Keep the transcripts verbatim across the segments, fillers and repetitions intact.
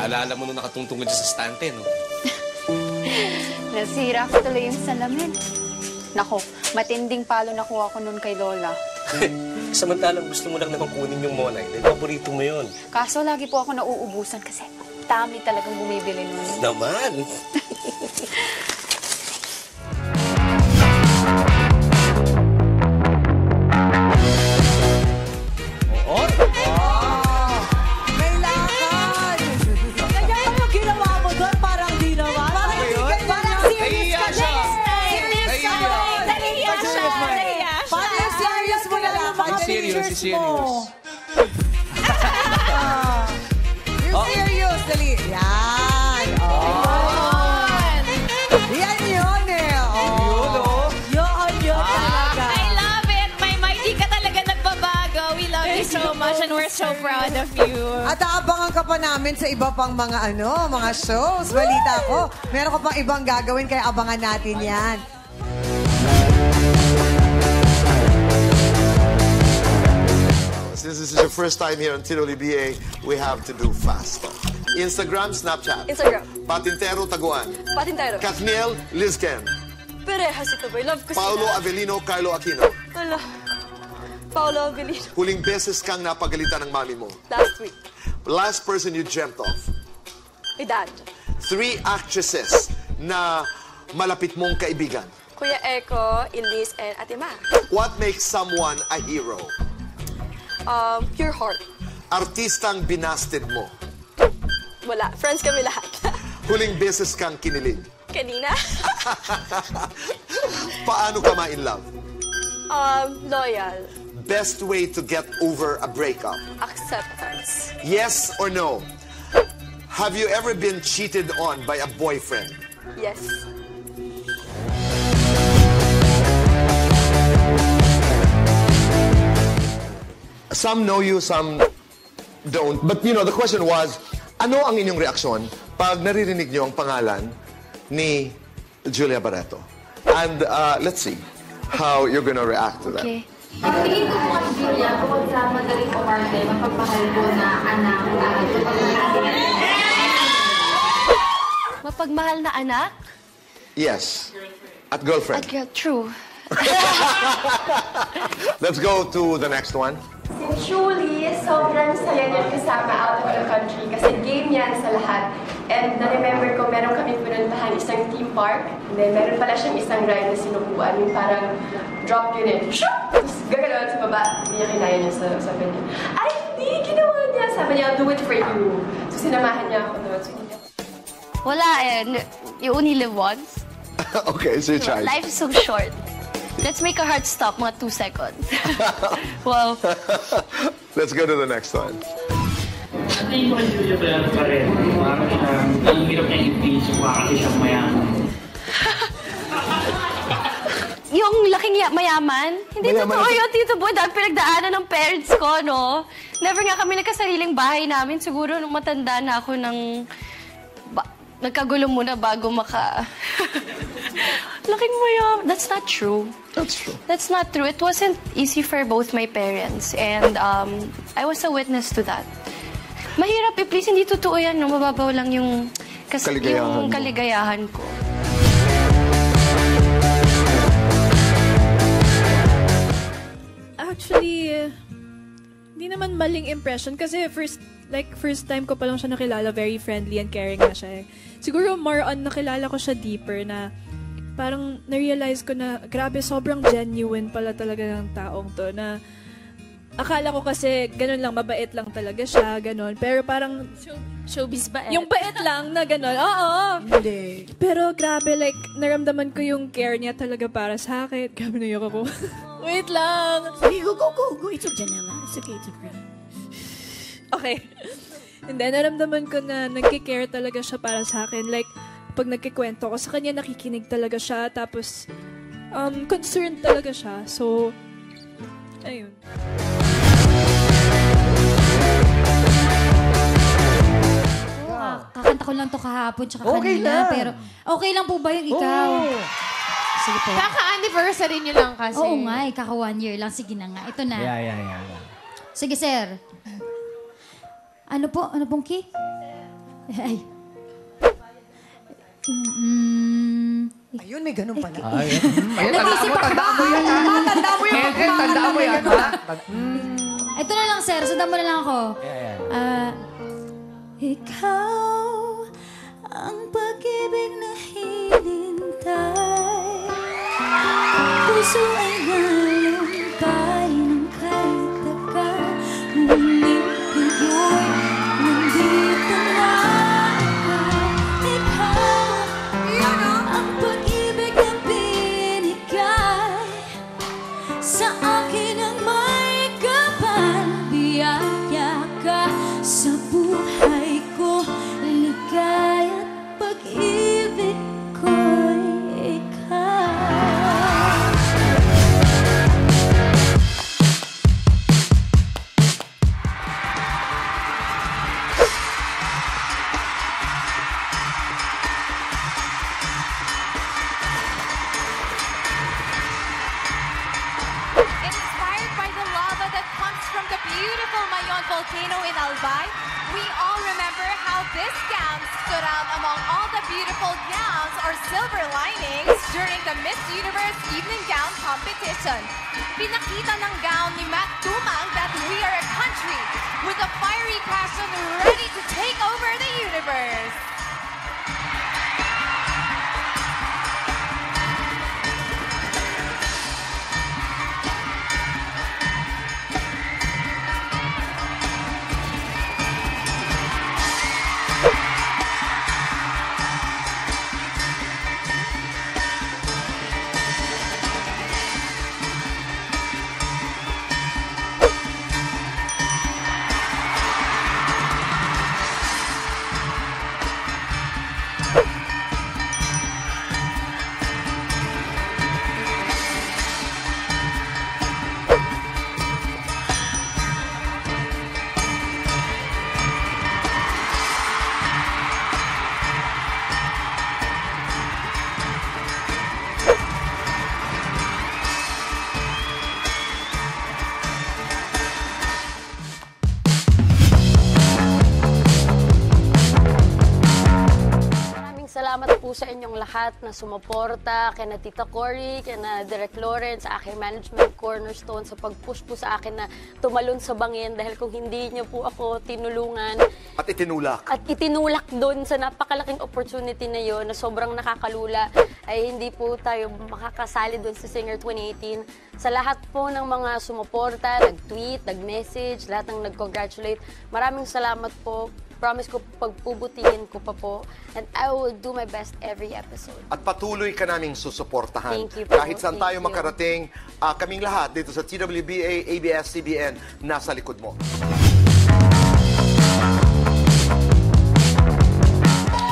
Naalala mo nung nakatungtungan dyan sa stante, no? Nasira ko tuloy yung salamin. Nako, matinding palo nakuha ko nun kay Lola. Samantalang gusto mo lang naman kunin yung monay. Dahil paborito mo yun. Kaso lagi po ako nauubusan kasi dami talagang bumibili nun. Naman! Serious. You're serious, dali. Yan. Yan yun eh. Yun, yun talaga. I love it. My Mighty ka talaga nagbabago. We love you so much and we're so proud of you. At aabangan ka pa namin sa iba pang mga ano, mga shows. Balita ko, meron ko pang ibang gagawin kaya abangan natin yan. Since this is your first time here on T W B A, we have to do fast. Instagram, Snapchat. Instagram. Patintero, Taguan. Patintero. KathNiel, Lizken. Perehas ito ba? Love ko sila. Paolo Avelino, Kylo Aquino. Wala. Paolo Avelino. Huling beses kang napagalitan ng mami mo. Last week. Last person you dreamt of. My dad. Three actresses na malapit mong kaibigan. Kuya Eko, Elise, and Ate Ma. What makes someone a hero? Um, pure heart. Artistang binasted mo? Wala. Friends kami lahat. Huling beses kang kinilig? Kanina. Paano ka ma-in love? Um, loyal. Best way to get over a breakup? Acceptance. Yes or no? Have you ever been cheated on by a boyfriend? Yes. Some know you, some don't. But, you know, the question was, ano ang inyong reaksyon pag naririnig nyo ang pangalan ni Julia Barretto? And uh, let's see how you're gonna react to that. Okay. Pagtingin ko po kay Julia, bukod sa magaling o parte, mapagmahal ko na anak. Mapagmahal na anak? Yes. At girlfriend. At girl, true. Let's go to the next one. Si Julie, sobrang saya niya kasama out of the country kasi game yan sa lahat. And na-remember ko, meron kami pinuntahan isang theme park. And then meron pala siyang isang ride na sinukuan, yung parang drop unit. Tapos gagalawan sa baba, hindi niya kinaya niya sa sabi niya. Ay, hindi, ginawa niya. Sabi niya, do it for you. So sinamahan niya ako doon. So, wala eh. You only live once. Okay, so you tried. Life is so short. Let's make our heart stop mga two seconds. Wow. Let's go to the next one. Hindi ko kasi siya pala pa rin. Ang hirap niya i-pitch, baka siya mayaman. Yung laking mayaman? Hindi totoo yun, Tito Boy. Dahil pinagdaanan ng parents ko, no? Never nga kami nagkasariling bahay namin. Siguro nung matanda na ako ng... Nagkagulo muna bago maka... Laking mayaman. That's not true. That's true. That's not true. It wasn't easy for both my parents. And um, I was a witness to that. Mahirap eh. Please, hindi totoo yan. No? Mababaw lang yung, kas kaligayahan, yung kaligayahan ko. Actually, hindi naman maling impression. Kasi first, like, first time ko pa lang siya nakilala. Very friendly and caring na siya eh. Siguro more on nakilala ko siya deeper na... Parang na-realize ko na, grabe, sobrang genuine pala talaga ng taong to na akala ko kasi ganun lang, mabait lang talaga siya, ganun. Pero parang... Show, showbiz bait. Yung bait lang na ganun, oo! Hindi. Pero grabe, like, naramdaman ko yung care niya talaga para sa akin. Grabe na yung ako. Wait lang! Hey, go, go, go! Go, itok dyan na nga. It's okay, it's okay. Okay. And then, naramdaman ko na nagkikare talaga siya para sa akin. Like, pag nagkikwento ko sa kanya, nakikinig talaga siya, tapos um, concerned talaga siya. So, ayun. Oh, kakanta ko lang to kahapon, tsaka okay kanina. Lang. Pero, okay lang po ba yung ikaw? Oh. Sige po. Kaka-anniversary niyo lang kasi. Oo nga, kaka-one year lang. Sige na nga, ito na. Yeah, yeah, yeah. Sige, sir. Ano po? Ano pong key? Ay. Mm-mm. Ayun, may ganun pala. Ay, ayun, nagisip ako ba? Tandaan mo yan. Tandaan mo yan. Ito na lang, sir. Sundan mo na lang ako. Ah, ikaw ang pag-ibig na hinintay. Puso ay nalampay ng kahit taka. Ngunit iyo'y nandito na ako. Ikaw ang pag-ibig na binigay sa akin ang may kapal. Biyaya ka sa buhay ko. Ligay at pag-ibig ko'y ikaw. Beautiful Mayon Volcano in Albay, we all remember how this gown stood out among all the beautiful gowns or silver linings during the Miss Universe Evening Gown Competition. Pinakita ng gown ni Matt Tumang that we are a country with a fiery passion ready to take over the universe. Sa inyong lahat na sumuporta, kay na Tita Cory, kay na Direk Lawrence, sa aking management cornerstone, sa pag-push po sa akin na tumalon sa bangin dahil kung hindi niyo po ako tinulungan. At itinulak. At itinulak doon sa napakalaking opportunity na yon na sobrang nakakalula ay hindi po tayo makakasali doon sa Singer twenty eighteen. Sa lahat po ng mga sumuporta, nag-tweet, nag-message, lahat ng nag-congratulate, maraming salamat po. Promise ko, pagpubutingin ko pa po. And I will do my best every episode. At patuloy ka naming susuportahan. Thank you po. Kahit saan tayo makarating, uh, kaming lahat dito sa T W B A, A B S C B N, nasa likod mo.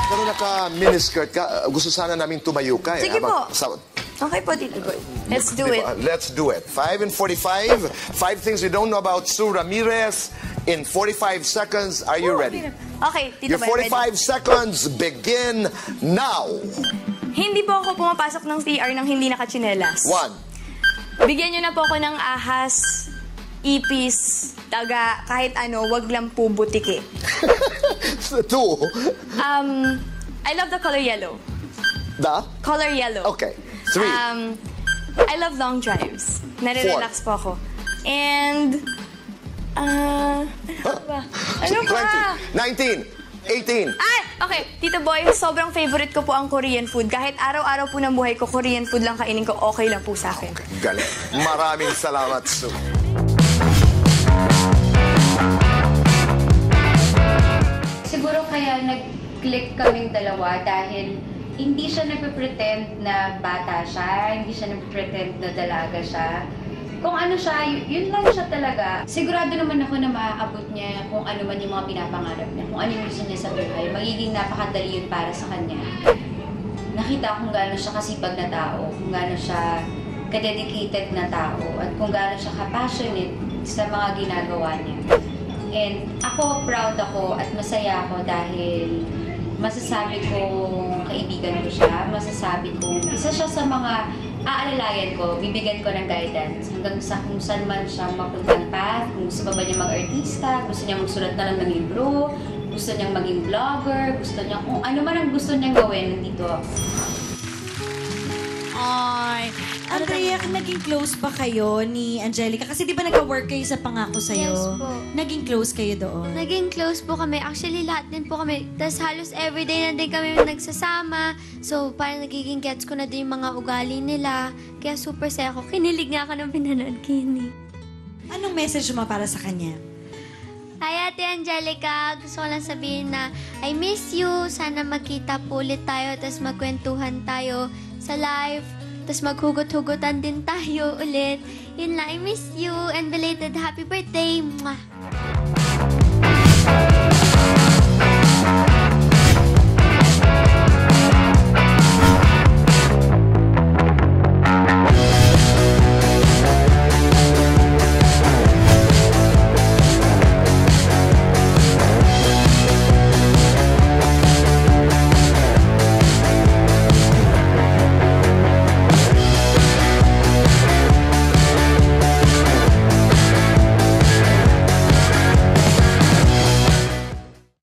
Pero naka-miniskirt ka, gusto sana naming tumayo ka. Eh. Sige po. Okay po, dito po. Let's do it. Let's do it. five and forty-five. Five things you don't know about Sue Ramirez in forty-five seconds. Are you ready? Okay, dito po. Your forty-five seconds begin now. Hindi po ako pumapasok ng T R nang hindi nakachinelas. One. Bigyan nyo na po ako ng ahas, ipis, taga, kahit ano, wag lang po butiki. Two. Um, I love the color yellow. The? Color yellow. Okay. Three. Um, I love long drives. Nare-relax po ako. And, uh, ano ba? Ano ba? nineteen, eighteen. Ay! Okay, Tito Boy, sobrang favorite ko po ang Korean food. Kahit araw-araw po ng buhay ko, Korean food lang kainin ko, okay lang po sa akin. Okay, galing. Maraming salamat, Sue. Siguro kaya nag-click kaming dalawa dahil hindi siya nagpe-pretend na bata siya, hindi siya nagpe-pretend na dalaga siya. Kung ano siya, yun lang siya talaga. Sigurado naman ako na maaabot niya kung ano man yung mga pinapangarap niya, kung ano yung gusto niya sa buhay. Magiging napakadali yun para sa kanya. Nakita kung gaano siya kasipag na tao, kung gaano siya ka-dedicated na tao, at kung gaano siya ka-passionate sa mga ginagawa niya. And ako, proud ako at masaya ako dahil masasabi kong kaibigan ko siya, masasabi kong isa siya sa mga aalalayan ko, bibigyan ko ng guidance hanggang sa kung saan man siyang mapuntang path, kung gusto ba ba niya mag-artista, gusto niya magsulat na lang ng libro, gusto niyang maging vlogger, gusto niya kung ano man ang gusto niyang gawin, nandito ako. Ay, Andrea, naging close ba kayo ni Angelica? Kasi di ba nagka-work kayo sa Pangako Sa'yo? Yes po. Naging close kayo doon? Naging close po kami. Actually, lahat din po kami. Tapos halos everyday na din kami nagsasama. So, parang nagiging gets ko na din yung mga ugali nila. Kaya super saya ko. Kinilig nga ako nung pinanood kini. Anong message mo para sa kanya? Hi, Ate Angelica. Gusto ko lang sabihin na I miss you. Sana magkita po ulit tayo. Tapos magkwentuhan tayo sa live, tapos maghugot-hugotan din tayo ulit. Yun lang, I miss you, and belated happy birthday! Mwah!